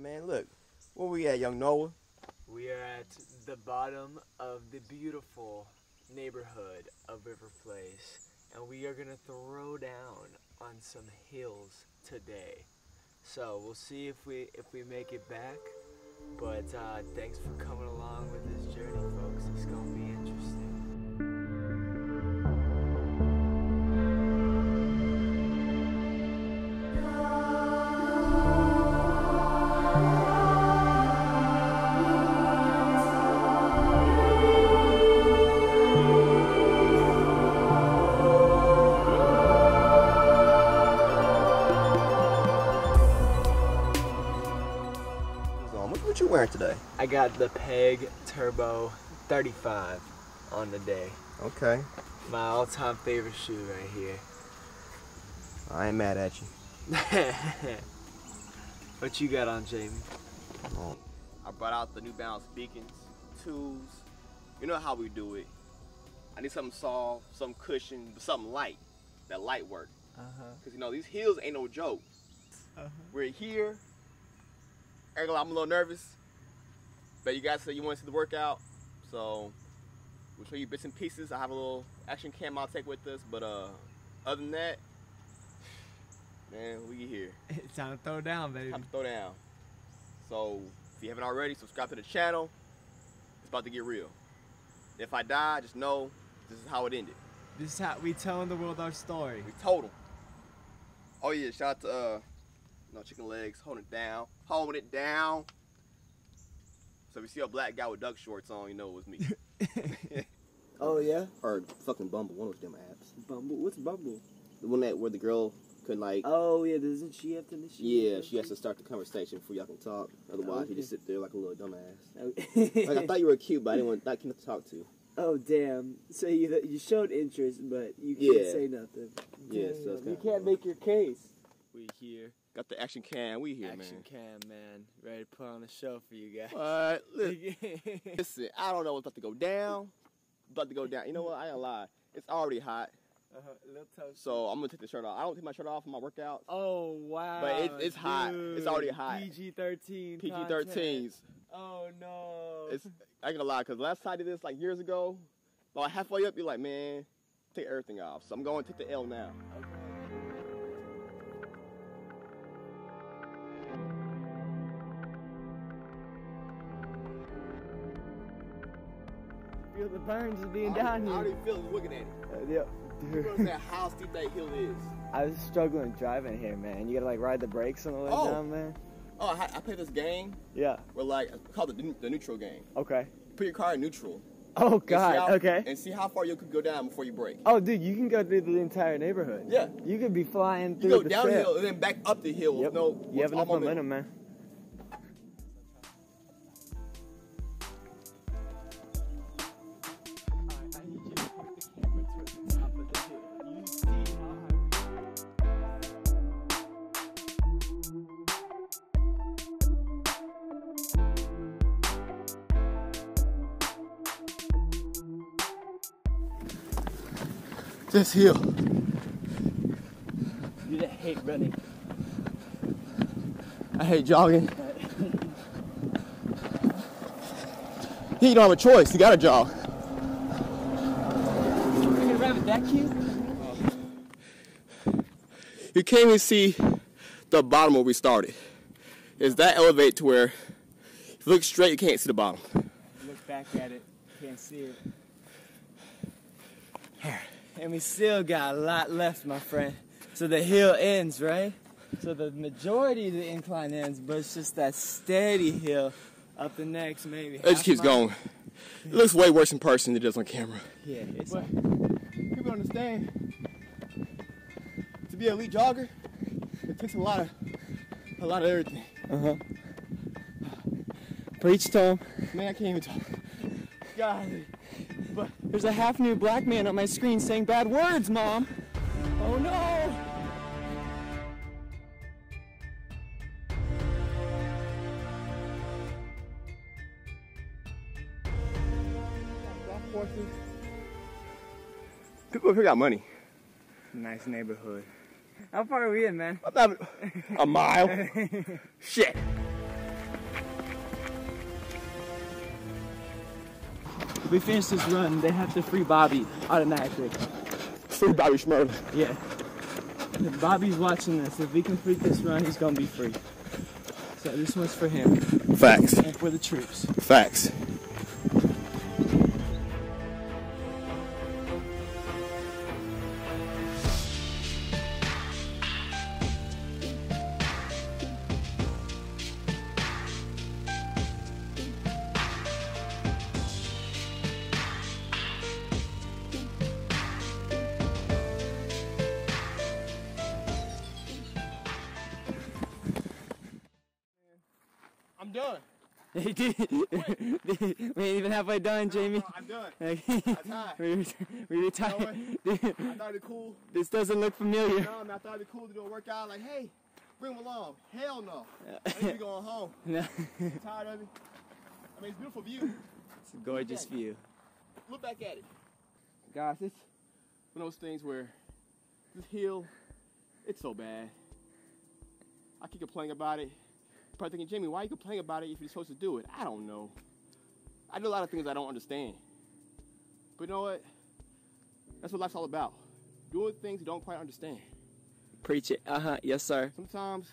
man, look. Where we at, young Noah? We are at the bottom of the beautiful neighborhood of River Place, and we are gonna throw down on some hills today. So we'll see if we make it back. But thanks for coming along with this journey, folks. It's gonna be interesting. What you wearing today? I got the Peg Turbo 35 on the day. Okay. My all-time favorite shoe right here. I ain't mad at you. What you got on, Jamie? Oh. I brought out the New Balance Beacons, 2s. You know how we do it. I need something soft, some cushion, but something light. That light work. Uh-huh. Because you know, these heels ain't no joke. Uh-huh. We're here. I'm a little nervous, but you guys said you want to see the workout, so we'll show you bits and pieces. I have a little action cam I'll take with us, but other than that, man, we here. It's time to throw down, baby. Time to throw down. So if you haven't already, subscribe to the channel. It's about to get real. If I die, just know this is how it ended. This is how we telling the world our story. We told them. Oh yeah, shout out to no chicken legs, holding it down. Holding it down. So if you see a black guy with duck shorts on, you know it was me. Oh yeah? Or fucking Bumble, one of them apps. Bumble? What's Bumble? The one that where the girl could like... Oh yeah, doesn't she have to initiate? Yeah, she has to start the conversation before y'all can talk. Otherwise, you just sit there like a little dumbass. Like, I thought you were cute, but I didn't want that kid to talk to. Oh damn! So you showed interest, but you can't say nothing. Yeah, damn, so it's you can't make your case. We here. Got the action cam. We here, action man. Action cam, man. Ready to put on a show for you guys. All right. Listen, I don't know what's about to go down. About to go down. You know what? I ain't gonna lie. It's already hot. Little toasty. So I'm gonna take the shirt off. I don't take my shirt off for my workout. Oh wow. But it's hot. It's already hot. PG-13. PG-13s. Oh no. It's I ain't gonna lie, cause last time I did this like years ago, about halfway up, you're like, man, take everything off. So I'm going to take the L now. Okay. The burns is being down here. I already feel it looking at it. Yep. You understand how steep that hill is. I was struggling driving here, man. You gotta like ride the brakes on the way down, man. Oh, I play this game. Yeah. We're like, it's called the neutral game. Okay. Put your car in neutral. Oh God. Okay. And see how far you could go down before you brake. Oh, dude, you can go through the entire neighborhood. Yeah. You could be flying through. You go downhill and then back up the hill. Yep. No. You have enough momentum, man. This hill. Dude, I hate running. I hate jogging. You don't have a choice. You gotta jog. You're gonna ride with that cute? Oh. You can't even see the bottom where we started. It's that elevate to where if you look straight, you can't see the bottom. You look back at it, you can't see it. All right. And we still got a lot left, my friend. So the hill ends, right? So the majority of the incline ends, but it's just that steady hill up the next maybe. It just keeps going. It looks way worse in person than it does on camera. Yeah, it's like... People understand, to be an elite jogger, it takes a lot of everything. Uh-huh. Preach, Tom. Man, I can't even talk. God. But there's a half nude black man on my screen saying bad words, Mom! Oh no! People up here got money. Nice neighborhood. How far are we in, man? A mile. Shit! we finish this run, they have to free Bobby automatically. Free Bobby Schmidt. Yeah. And if Bobby's watching this, if we can free this run, he's gonna be free. So this one's for him. Facts. And for the troops. Facts. Done. He did. We ain't even halfway done, Jamie. No, I'm done. I we retired. You know what? I thought it'd be cool. This doesn't look familiar. No, I thought it'd be cool to do a workout. Like, hey, bring him along. Hell no. I think we're going home. No. I'm tired of it. I mean, it's a beautiful view. It's a gorgeous view. Look back at it, guys. It's one of those things where this hill, it's so bad. I keep complaining about it. Probably thinking, Jamie, why are you complaining about it if you're supposed to do it? I don't know. I do a lot of things I don't understand. But you know what? That's what life's all about. Doing things you don't quite understand. Preach it. Uh-huh. Yes, sir. Sometimes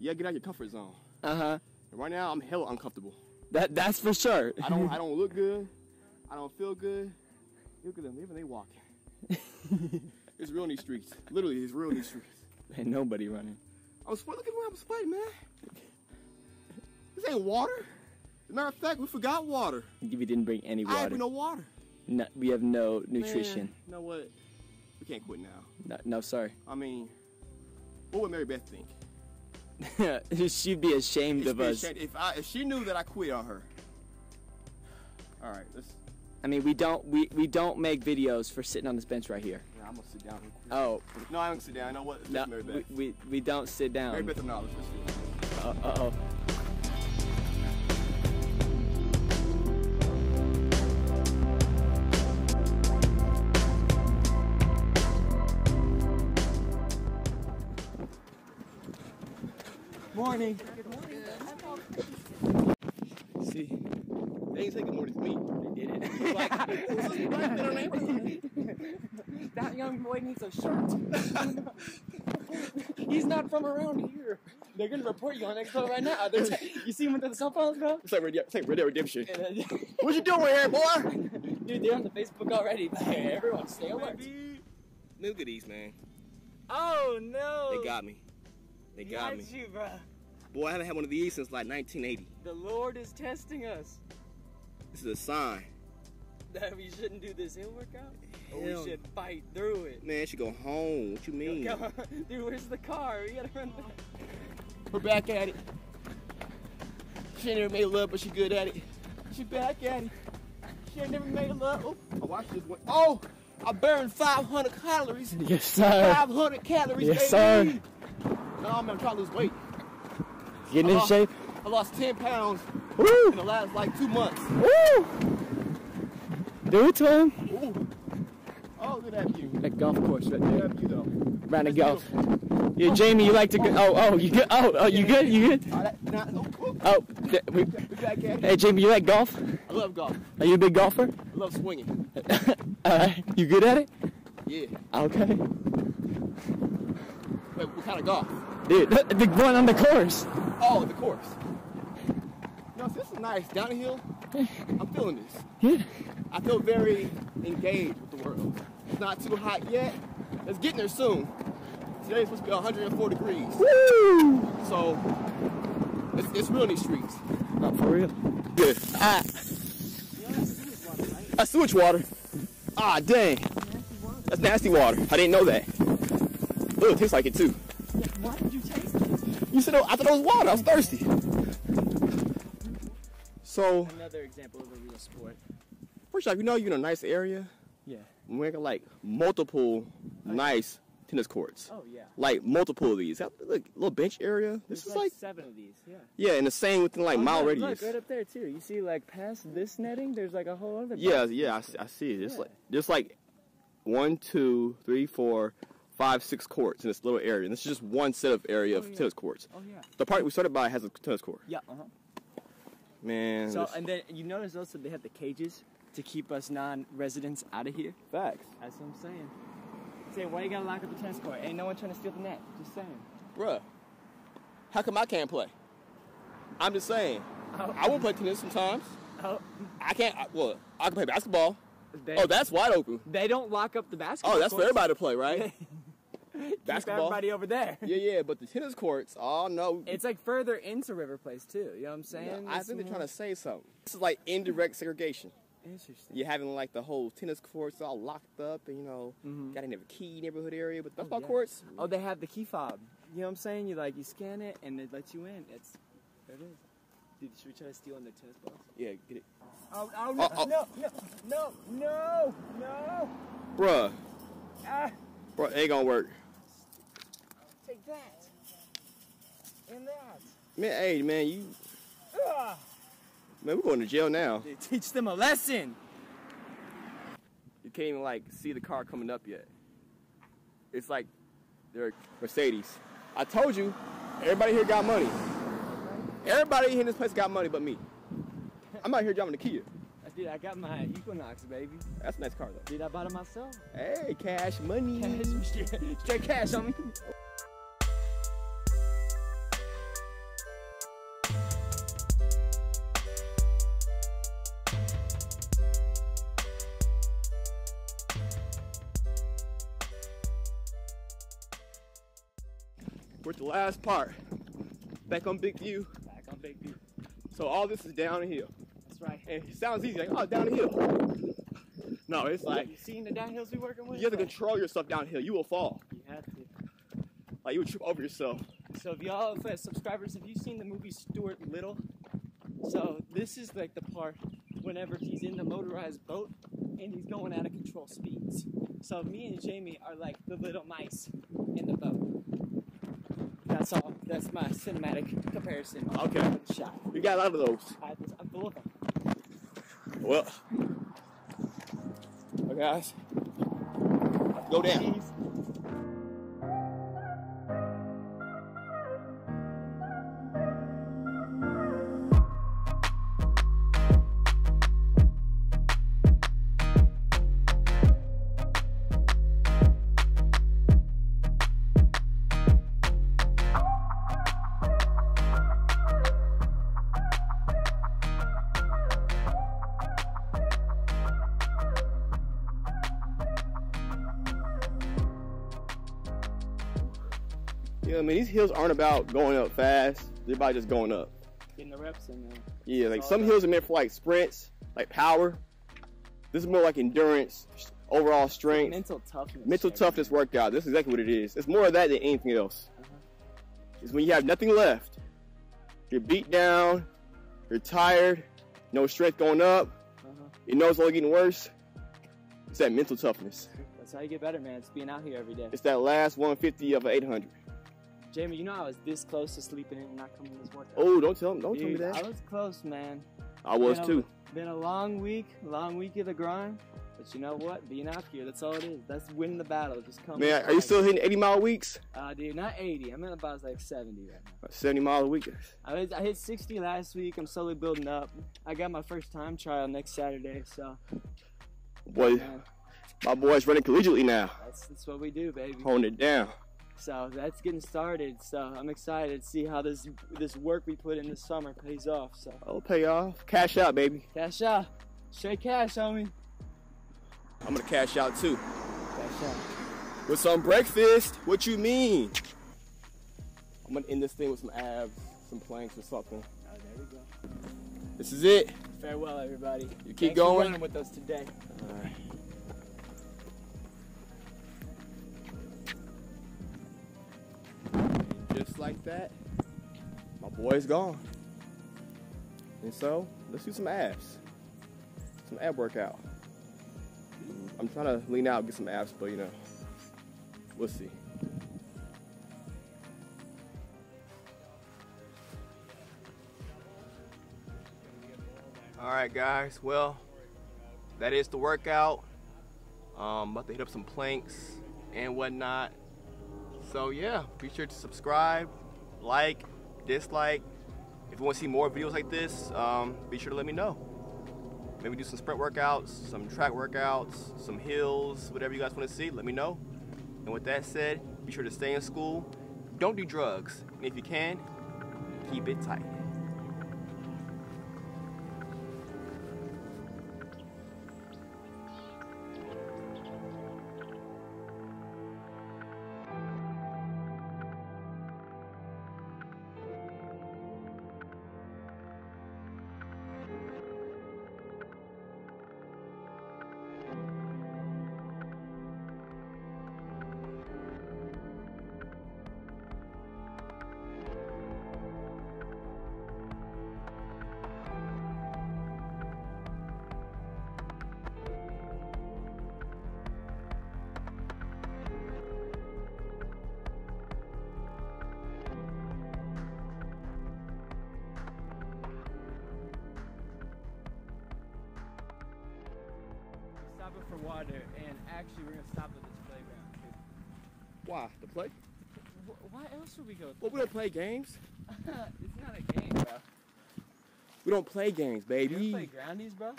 you gotta get out of your comfort zone. Uh-huh. And right now I'm hella uncomfortable. That's for sure. I don't look good. I don't feel good. Look at them, even they walking. It's real in these streets. Literally, it's real in these streets. Ain't nobody running. Look at where I'm sweating, man. This ain't water. As a matter of fact, we forgot water. We didn't bring any water. I have no water. No, we have no nutrition. Man, you know what? We can't quit now. No, sorry. I mean, what would Mary Beth think? She'd be ashamed of us. If she knew that I quit on her. All right, let's. I mean, we don't make videos for sitting on this bench right here. Yeah, I'm gonna sit down. Oh. No, I'm gonna sit down. You know what? No, Mary Beth. We don't sit down. Mary Beth of knowledge. Uh-oh. Morning. Good morning. See, they didn't say good morning to me. They did it. Like, that young boy needs a shirt. He's not from around here. They're gonna report you on Expo right now. You see him with the cell phones, bro? It's like Red Dead Redemption. What you doing here, boy? Dude, they're on the Facebook already. Hey, everyone, stay alert. Look at these, man. Oh no! They got me. They got me. You, bro. Boy, I haven't had one of these since like 1980. The Lord is testing us. This is a sign. That we shouldn't do this hill workout? Or we should fight through it. Man, I should go home. What you mean? Dude, where's the car? We gotta run back. We're back at it. She ain't never made love, but she good at it. She back at it. She ain't never made love. Oh, I watched this one. Oh, I burned 500 calories. Yes, sir. 500 calories. Yes, sir. No, man, I'm trying to lose weight. Getting in shape? I lost 10 pounds Woo! In the last, like, 2 months. Woo! Do it to him. Ooh. Oh, look at that view. That golf course right there. Look at that view, though. Round of golf. Beautiful. Yeah, Jamie, you like to go. Oh, you good? Oh, you good? You good? Oh, hey, Jamie, you like golf? I love golf. Are you a big golfer? I love swinging. All right. You good at it? Yeah. Okay. Wait, what kind of golf? Dude, the one on the course. Oh, the course. No, this is nice. Downhill, I'm feeling this. Yeah. I feel very engaged with the world. It's not too hot yet. It's getting there soon. Today's supposed to be 104 degrees. Woo! So, it's real in these streets. Not for real. Good. Ah. That's sewage water. Ah, dang. That's nasty water. I didn't know that. Ooh, it tastes like it, too. Why did you taste it? You said, oh, I thought it was water. I was thirsty. So, another example of a real sport. First off, you know you're in a nice area. Yeah. We got like multiple nice tennis courts. Oh, yeah. Like multiple of these. Look, little bench area. This There's is like 7 of these, yeah. Yeah, and the same within like mile radius. Look, right up there, too. You see, like, past this netting, there's like a whole other. Yeah, yeah, I see it. It's like, there's like 1, 2, 3, 4, 5, 6 courts in this little area. And this is just one set of area of tennis courts. Oh, yeah. The part we started by has a tennis court. Yeah, uh-huh. Man. So, and then you notice also they have the cages. to keep us non-residents out of here. Facts. That's what I'm saying. Say, why you gotta lock up the tennis court? Ain't no one trying to steal the net. Just saying. Bruh, how come I can't play? I'm just saying. Oh. I will play tennis sometimes. Oh. I can't. Well, I can play basketball. Oh, that's wide open. They don't lock up the basketball. Oh, that's courts. For everybody to play, right? Basketball. Everybody over there. Yeah, but the tennis courts, oh no. It's like further into River Place too, you know what I'm saying? Yeah, I think they're trying to say something. This is like indirect segregation. Interesting. You're having like the whole tennis courts all locked up and, you know, got in the key neighborhood area with basketball courts. Oh, they have the key fob. You know what I'm saying? You like, you scan it and they let you in. It's, there it is. Dude, should we try to steal on their tennis balls? Yeah, get it. Oh, no, no. Bruh. Ah. Bruh, it ain't gonna work. Take that. And that. Man, hey, man, you... Ugh. Man, we're going to jail now. They teach them a lesson. You can't even, like, see the car coming up yet. It's like they're Mercedes. I told you, everybody here got money. Everybody here in this place got money but me. I'm out here driving the Kia. Dude, I got my Equinox, baby. That's a nice car, though. Dude, I bought it myself. Hey, cash money. Cash, straight cash on me. We're at the last part. Back on Big View. Back on Big View. So all this is downhill. That's right. And it sounds easy, like, oh, downhill. No, it's like... You seen the downhills we working with? You have to control yourself downhill. You will fall. You have to. Like, you would trip over yourself. So if y'all, subscribers, have you seen the movie Stuart Little? So this is like the part whenever he's in the motorized boat and he's going out of control speeds. So me and Jamie are like the little mice in the boat. That's all. That's my cinematic comparison. Okay. Shot. We got a lot of those. I'm full of them. Well. Okay, guys. Let's go down. I mean, these hills aren't about going up fast. They're about just going up. Getting the reps in there. Yeah, like some hills are meant for like sprints, like power. This is more like endurance, overall strength. Mental toughness. Mental toughness workout. This is exactly what it is. It's more of that than anything else. It's when you have nothing left. You're beat down. You're tired. No strength going up. Your nose only getting worse. It's that mental toughness. That's how you get better, man. It's being out here every day. It's that last 150 of an 800. Jamie, you know I was this close to sleeping in and not coming to this workout. Oh, don't tell me that. I was close, man. I was too. Been a long week of the grind. But you know what? Being out here, that's all it is. That's winning the battle. Just coming. Man, are you still hitting 80-mile weeks? Dude, not 80. I'm at about like 70 right now. About 70 miles a week. I hit 60 last week. I'm slowly building up. I got my first time trial next Saturday, so. Boy, man. My boy's running collegiately now. That's what we do, baby. Holding it down. So that's getting started. So I'm excited to see how this work we put in this summer pays off. So it'll pay off. Cash out, baby. Cash out. Straight cash, homie. I'm gonna cash out too. Cash out. With some breakfast. What you mean? I'm gonna end this thing with some abs, some planks, or something. Oh, there we go. This is it. Farewell, everybody. You keep going. Thanks for running with us today. All right. Just like that, my boy's gone. And so, let's do some abs. Some ab workout. I'm trying to lean out and get some abs, but you know, we'll see. All right, guys, well, that is the workout. I'm about to hit up some planks and whatnot. So yeah, be sure to subscribe, like, dislike. If you want to see more videos like this, be sure to let me know. Maybe do some sprint workouts, some track workouts, some hills, whatever you guys want to see, let me know. And with that said, be sure to stay in school. Don't do drugs. And if you can, keep it tight. For water, and actually we're gonna stop at this playground too. Why? To play? Why else would we go? Well, we don't play games. It's not a game, bro. We don't play games, baby. You play groundies, bro?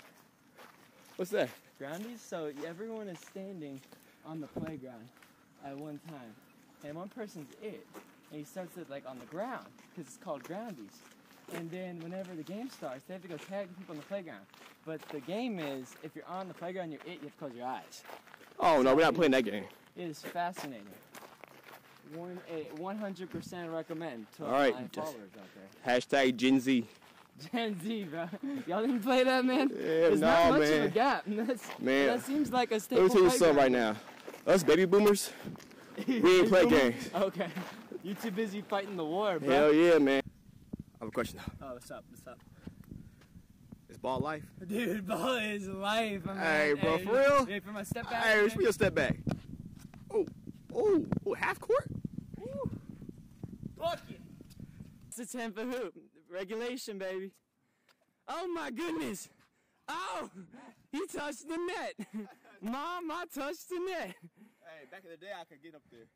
What's that? Groundies? So everyone is standing on the playground at one time, and one person's it, and he starts it like on the ground because it's called groundies. And then whenever the game starts, they have to go tag people on the playground. But the game is, if you're on the playground, you're it, you have to close your eyes. Oh, no, we're not playing that game. It is fascinating. 100% recommend to all right, my followers out there. Hashtag Gen Z. Gen Z, bro. Y'all didn't play that, man? Yeah, there's not much of a gap. Man. That seems like a staple. Let me tell you something right now. Us baby boomers, we ain't play games. Okay. You too busy fighting the war, bro. Hell yeah, man. I have a question though. Oh, what's up? What's up? Is ball life? Dude, ball is life. I mean, hey, bro, for real? Hey, for my step back. Hey, for your step back. Oh, oh, oh, half court? Woo. Fuck it. It's a 10 for hoop. Regulation, baby. Oh, my goodness. Oh, he touched the net. Mom, I touched the net. Hey, back in the day, I could get up there.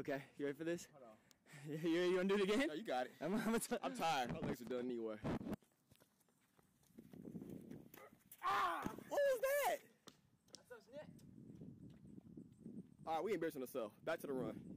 Okay, you ready for this? Hold on. You want to do it again? No, you got it. I'm tired. My legs are done anyway. Ah! What was that? I touched net. All right, we embarrassing ourselves. Back to the run.